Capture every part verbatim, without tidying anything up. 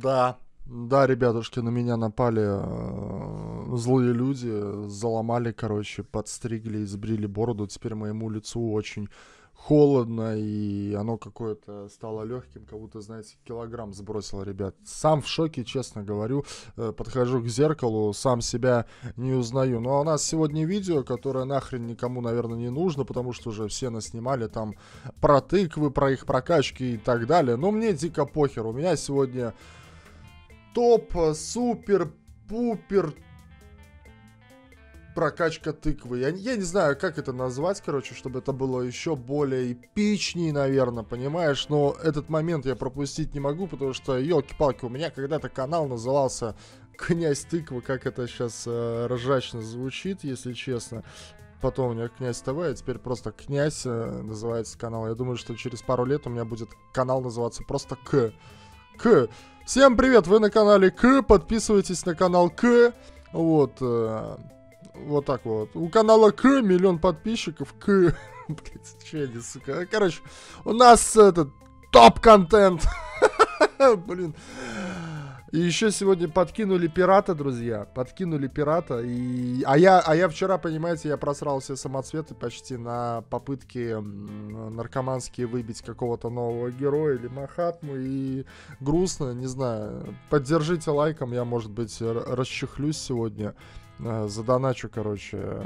Да, да, ребятушки, на меня напали э, злые люди, заломали, короче, подстригли, сбрили бороду. Теперь моему лицу очень холодно, и оно какое-то стало легким, как будто, знаете, килограмм сбросило, ребят. Сам в шоке, честно говорю. Подхожу к зеркалу, сам себя не узнаю. Ну а у нас сегодня видео, которое нахрен никому, наверное, не нужно, потому что уже все наснимали там про тыквы, про их прокачки и так далее. Но мне дико похер. У меня сегодня топ, супер, пупер прокачка тыквы. Я, я не знаю, как это назвать, короче, чтобы это было еще более эпичней, наверное, понимаешь? Но этот момент я пропустить не могу, потому что, елки-палки, у меня когда-то канал назывался «Князь тыквы», как это сейчас э, ржачно звучит, если честно. Потом у меня «Князь ТВ», а теперь просто «Князь» э, называется канал. Я думаю, что через пару лет у меня будет канал называться просто «К». «К». Всем привет, вы на канале «К», подписывайтесь на канал «К». Вот, э, Вот так вот. У канала К миллион подписчиков. К. Че они, сука. Короче, у нас этот топ-контент. Блин. И еще сегодня подкинули пирата, друзья. Подкинули пирата. И... А, я, а я вчера, понимаете, я просрал все самоцветы почти на попытке наркоманские выбить какого-то нового героя или Махатму. И грустно, не знаю. Поддержите лайком, я, может быть, расчехлюсь сегодня. Задоначу, короче,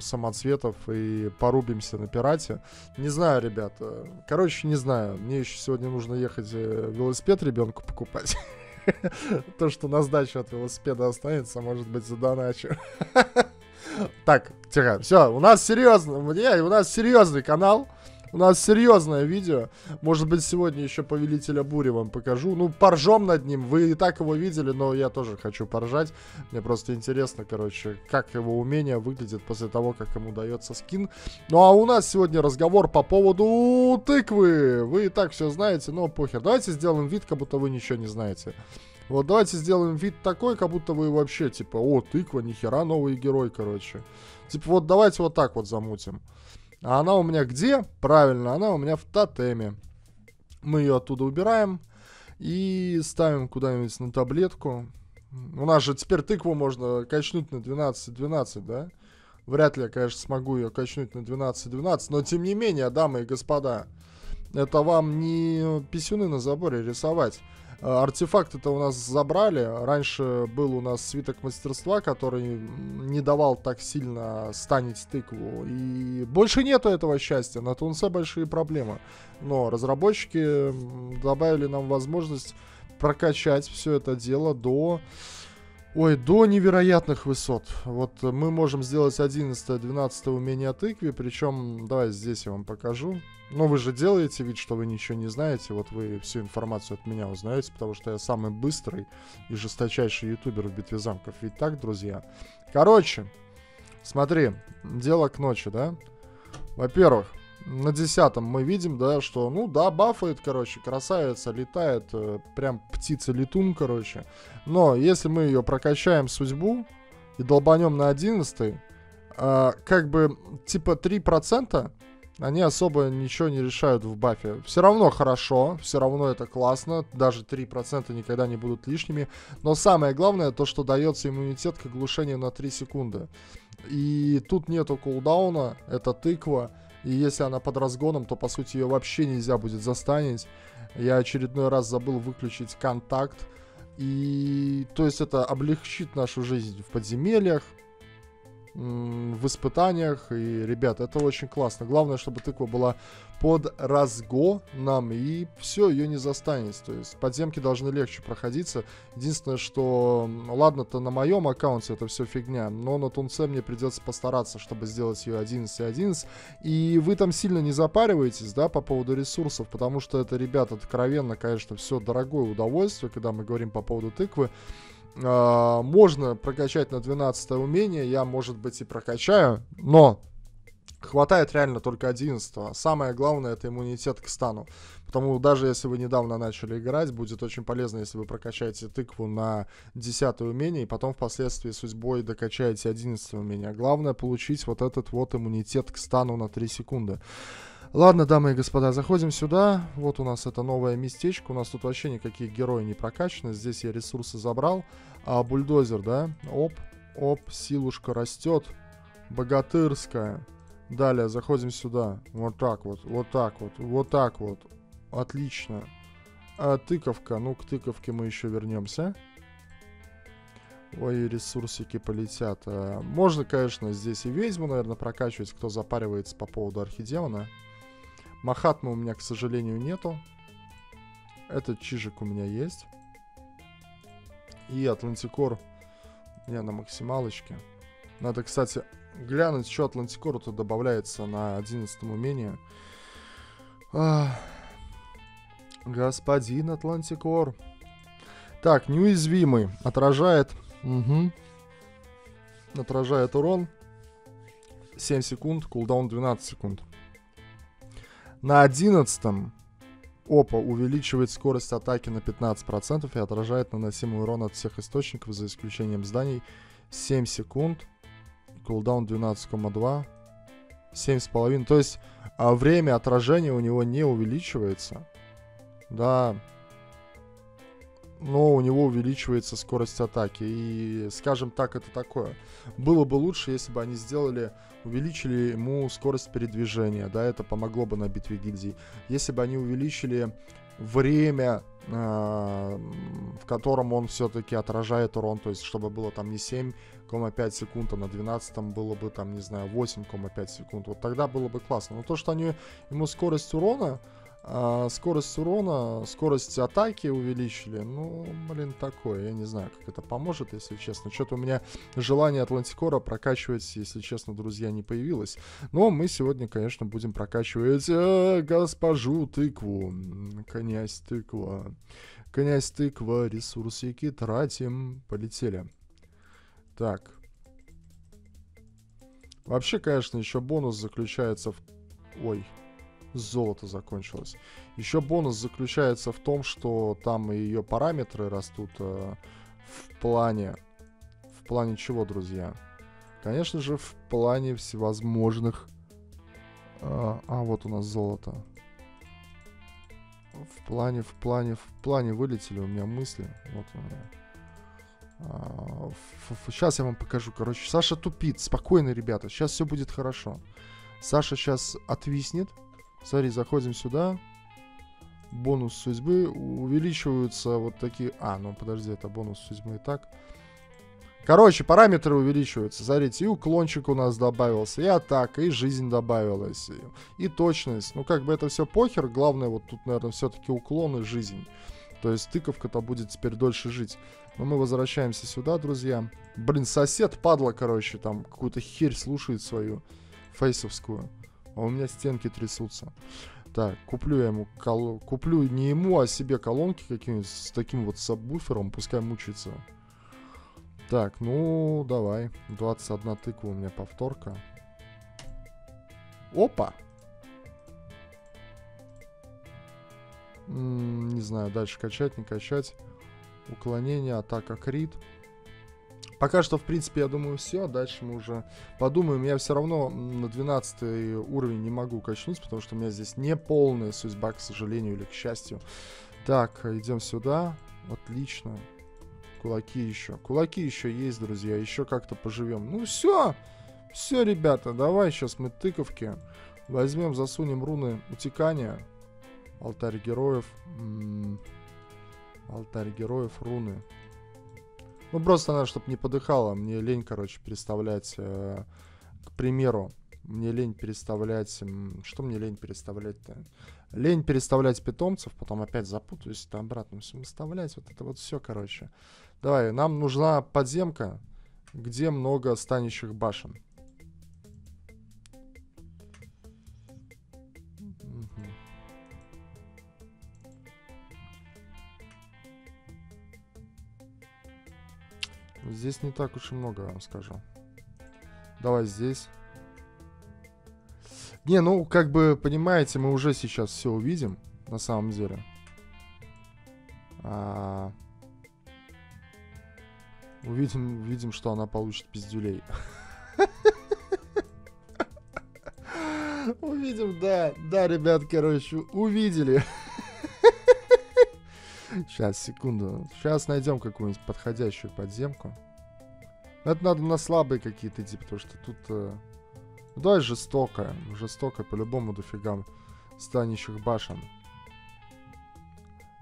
самоцветов и порубимся на пирате. Не знаю, ребята. Короче, не знаю. Мне еще сегодня нужно ехать велосипед ребенку покупать. То, что на сдачу от велосипеда останется, может быть, задоначу. Так, тихо. Все, у нас серьезно. У нас серьезный канал. У нас серьезное видео. Может быть, сегодня еще Повелителя Бури вам покажу. Ну, поржем над ним. Вы и так его видели, но я тоже хочу поржать. Мне просто интересно, короче, как его умение выглядит после того, как ему дается скин. Ну, а у нас сегодня разговор по поводу тыквы. Вы и так все знаете, но похер. Давайте сделаем вид, как будто вы ничего не знаете. Вот, давайте сделаем вид такой, как будто вы вообще, типа, о, тыква, нихера, новый герой, короче. Типа, вот давайте вот так вот замутим. А она у меня где? Правильно, она у меня в тотеме. Мы ее оттуда убираем и ставим куда-нибудь на таблетку. У нас же теперь тыкву можно качнуть на двенадцать двенадцать, да? Вряд ли я, конечно, смогу ее качнуть на двенадцать двенадцать, но тем не менее, дамы и господа, это вам не писюны на заборе рисовать. Артефакты-то у нас забрали. Раньше был у нас свиток мастерства, который не давал так сильно станить тыкву. И больше нету этого счастья. На Тунсе большие проблемы. Но разработчики добавили нам возможность прокачать все это дело до... Ой, до невероятных высот. Вот мы можем сделать одиннадцатое-двенадцатое умение тыквы. Причем, давай здесь я вам покажу. Но вы же делаете вид, что вы ничего не знаете. Вот вы всю информацию от меня узнаете, потому что я самый быстрый и жесточайший ютубер в Битве Замков. Ведь так, друзья? Короче, смотри, дело к ночи, да? Во-первых, на десятом мы видим, да, что, ну да, бафает, короче, красавица, летает, прям птица-летун, короче. Но если мы ее прокачаем судьбу и долбанем на одиннадцатый, э, как бы, типа три процента они особо ничего не решают в бафе. Все равно хорошо, все равно это классно. Даже три процента никогда не будут лишними. Но самое главное, то, что дается иммунитет к оглушению на три секунды. И тут нету кулдауна, это тыква. И если она под разгоном, то, по сути, ее вообще нельзя будет застанить. Я очередной раз забыл выключить контакт. И, то есть, это облегчит нашу жизнь в подземельях, в испытаниях. И, ребят, это очень классно. Главное, чтобы тыква была под разгоном, и все, ее не застанется. То есть подземки должны легче проходиться. Единственное, что, ладно-то на моем аккаунте это все фигня, но на Тунце мне придется постараться, чтобы сделать ее одиннадцать и одиннадцать. И вы там сильно не запариваетесь, да, по поводу ресурсов, потому что это, ребят, откровенно, конечно, все дорогое удовольствие, когда мы говорим по поводу тыквы. Uh, можно прокачать на двенадцатое умение, я, может быть, и прокачаю, но хватает реально только одиннадцатого. Самое главное — это иммунитет к стану. Потому даже если вы недавно начали играть, будет очень полезно, если вы прокачаете тыкву на десятое умение и потом впоследствии судьбой докачаете одиннадцатое умение. Главное — получить вот этот вот иммунитет к стану на три секунды. Ладно, дамы и господа, заходим сюда. Вот у нас это новое местечко. У нас тут вообще никакие герои не прокачаны. Здесь я ресурсы забрал. А, бульдозер, да? Оп, оп, силушка растет. Богатырская. Далее, заходим сюда. Вот так вот, вот так вот, вот так вот. Отлично. А, тыковка. Ну, к тыковке мы еще вернемся. Ой, ресурсики полетят. Можно, конечно, здесь и ведьму, наверное, прокачивать, кто запаривается по поводу архидемона. Махатмы у меня, к сожалению, нету. Этот чижик у меня есть. И Атлантикор у меня на максималочке. Надо, кстати, глянуть, что Атлантикору-то добавляется на одиннадцатом умении. Ах. Господин Атлантикор. Так, неуязвимый. Отражает... Угу. Отражает урон. семь секунд, кулдаун двенадцать секунд. На одиннадцатом опа увеличивает скорость атаки на пятнадцать процентов и отражает наносимый урон от всех источников, за исключением зданий. семь секунд. Кулдаун двенадцать и два. семь и пять. То есть а время отражения у него не увеличивается. Да. Но у него увеличивается скорость атаки. И, скажем так, это такое. Было бы лучше, если бы они сделали, увеличили ему скорость передвижения. Да, это помогло бы на битве гильдий. Если бы они увеличили время, э, в котором он все-таки отражает урон. То есть, чтобы было там не семь и пять секунд, а на двенадцатом было бы там, не знаю, восемь и пять секунд. Вот тогда было бы классно. Но то, что они ему скорость урона... А скорость урона, скорость атаки увеличили. Ну, блин, такое. Я не знаю, как это поможет, если честно. Что-то у меня желание Атлантикора прокачивать, если честно, друзья, не появилось. Но мы сегодня, конечно, будем прокачивать э, госпожу тыкву. Князь тыква. Князь тыква, ресурсики тратим. Полетели. Так. Вообще, конечно, еще бонус заключается в... Ой. Золото закончилось. Еще бонус заключается в том, что там и ее параметры растут э, в плане... В плане чего, друзья? Конечно же, в плане всевозможных... Э, а, вот у нас золото. В плане, в плане, в плане вылетели у меня мысли. Вот у меня. А, ф -ф -ф сейчас я вам покажу. Короче, Саша тупит. Спокойно, ребята. Сейчас все будет хорошо. Саша сейчас отвиснет. Смотри, заходим сюда. Бонус судьбы. Увеличиваются вот такие... А, ну подожди, это бонус судьбы и так. Короче, параметры увеличиваются. Смотрите, и уклончик у нас добавился, и атака, и жизнь добавилась, и, и точность. Ну как бы это все похер. Главное вот тут, наверное, все-таки уклон и жизнь. То есть тыковка-то будет теперь дольше жить. Но мы возвращаемся сюда, друзья. Блин, сосед, падла, короче, там какую-то херь слушает свою фейсовскую. А у меня стенки трясутся. Так, куплю я ему колонки. Куплю не ему, а себе колонки какие-нибудь с таким вот сабвуфером. Пускай мучается. Так, ну, давай. двадцать одна тыква у меня повторка. Опа! М-м, не знаю, дальше качать, не качать. Уклонение, атака, крит. Пока что, в принципе, я думаю, все. Дальше мы уже подумаем. Я все равно на двенадцатый уровень не могу качнуть, потому что у меня здесь не полная судьба, к сожалению, или к счастью. Так, идем сюда. Отлично. Кулаки еще. Кулаки еще есть, друзья. Еще как-то поживем. Ну все. Все, ребята. Давай сейчас мы тыковки возьмем, засунем руны утекания. Алтарь героев. М-м-м. Алтарь героев, руны. Ну, просто надо, чтобы не подыхало. Мне лень, короче, переставлять, э, к примеру, мне лень переставлять... Э, что мне лень переставлять-то? Лень переставлять питомцев, потом опять запутаюсь, это обратно все выставлять. Вот это вот все, короче. Давай, нам нужна подземка, где много станущих башен. Здесь не так уж и много, я вам скажу. Давай здесь. Не, ну, как бы, понимаете, мы уже сейчас все увидим, на самом деле. А... Увидим, увидим, что она получит пиздюлей. Увидим, да. Да, ребят, короче, увидели. Сейчас, секунду. Сейчас найдем какую-нибудь подходящую подземку. Это надо на слабые какие-то идти, потому что тут... Э, да, жестокая. Жестокая по-любому дофига станущих башен.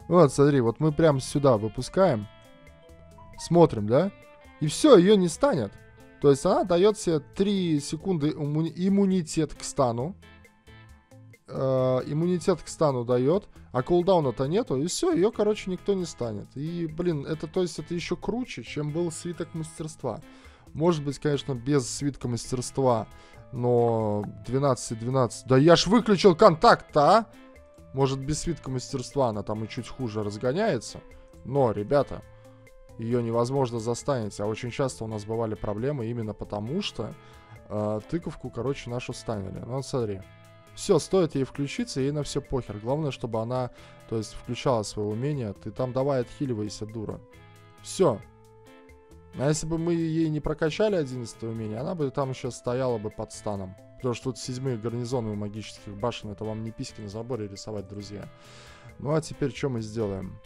Вот, смотри, вот мы прям сюда выпускаем. Смотрим, да? И все, ее не станет. То есть она дает себе три секунды иммунитет к стану. Э, иммунитет к стану дает, а кулдауна-то нету, и все, ее, короче, никто не станет. И, блин, это, то есть, это еще круче, чем был свиток мастерства. Может быть, конечно, без свитка мастерства, но двенадцать двенадцать... Да я ж выключил контакт-то, а! Может, без свитка мастерства она там и чуть хуже разгоняется, но, ребята, ее невозможно застанить, а очень часто у нас бывали проблемы именно потому, что э, тыковку, короче, нашу станили. Ну, вот смотри. Все, стоит ей включиться, ей на все похер. Главное, чтобы она, то есть, включала свое умение. Ты там давай отхиливайся, дура. Все. А если бы мы ей не прокачали одиннадцатое умение, она бы там еще стояла бы под станом. Потому что тут седьмые гарнизоны у магических башен. Это вам не письки на заборе рисовать, друзья. Ну, а теперь что мы сделаем?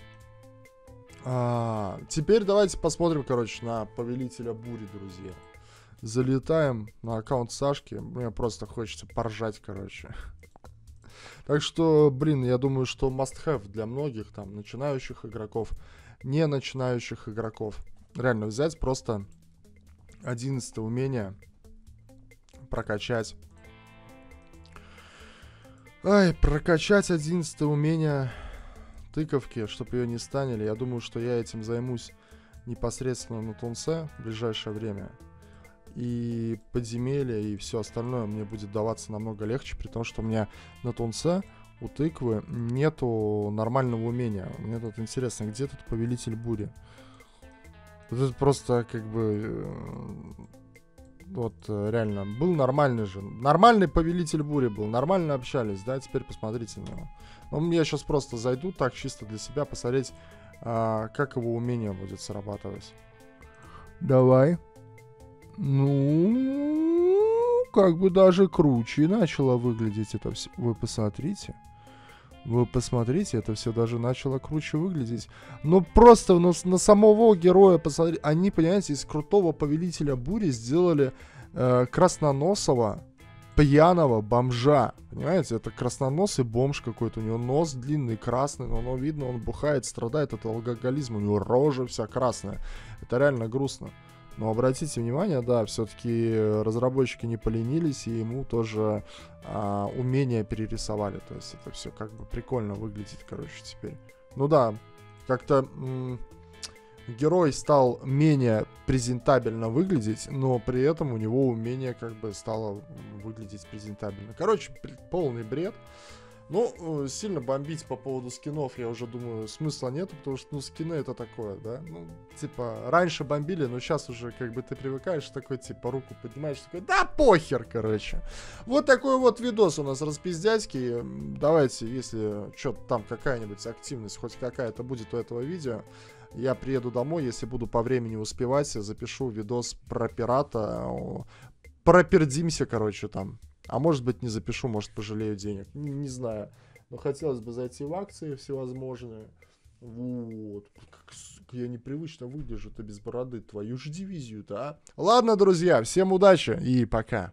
А, теперь давайте посмотрим, короче, на Повелителя Бури, друзья. Залетаем на аккаунт Сашки. Мне просто хочется поржать, короче. Так что, блин, я думаю, что must-have для многих, там, начинающих игроков, не начинающих игроков. Реально взять просто одиннадцатое умение, прокачать. Ай, прокачать одиннадцатое умение тыковки, чтобы ее не станили. Я думаю, что я этим займусь непосредственно на Тунсе в ближайшее время. И подземелья, и все остальное мне будет даваться намного легче, при том, что у меня на Тунсе у тыквы нету нормального умения. Мне тут интересно, где тут Повелитель Бури? Тут просто как бы... Вот реально, был нормальный же. Нормальный Повелитель Бури был, нормально общались, да? Теперь посмотрите на него. Ну, я сейчас просто зайду так, чисто для себя, посмотреть, а, как его умение будет срабатывать. Давай. Ну, как бы даже круче начало выглядеть это все. Вы посмотрите. Вы посмотрите, это все даже начало круче выглядеть. Ну, просто ну, на самого героя посмотрите. Они, понимаете, из крутого Повелителя Бури сделали э, красноносого, пьяного бомжа. Понимаете, это красноносый бомж какой-то. У него нос длинный, красный, но оно видно, он бухает, страдает от алкоголизма. У него рожа вся красная. Это реально грустно. Но обратите внимание, да, все-таки разработчики не поленились, и ему тоже а, умения перерисовали. То есть это все как бы прикольно выглядит, короче, теперь. Ну да, как-то герой стал менее презентабельно выглядеть, но при этом у него умение как бы стало выглядеть презентабельно. Короче, полный бред. Ну, сильно бомбить по поводу скинов, я уже думаю, смысла нету, потому что, ну, скины это такое, да? Ну, типа, раньше бомбили, но сейчас уже, как бы, ты привыкаешь, такой, типа, руку поднимаешь, такой, да похер, короче. Вот такой вот видос у нас распиздяйский. Давайте, если что-то там какая-нибудь активность хоть какая-то будет у этого видео, я приеду домой, если буду по времени успевать, я запишу видос про пирата, пропердимся, короче, там. А может быть не запишу, может пожалею денег. Не, не знаю. Но хотелось бы зайти в акции всевозможные. Вот. Как, сука, я непривычно выгляжу-то без бороды. Твою же дивизию-то, а? Ладно, друзья, всем удачи и пока.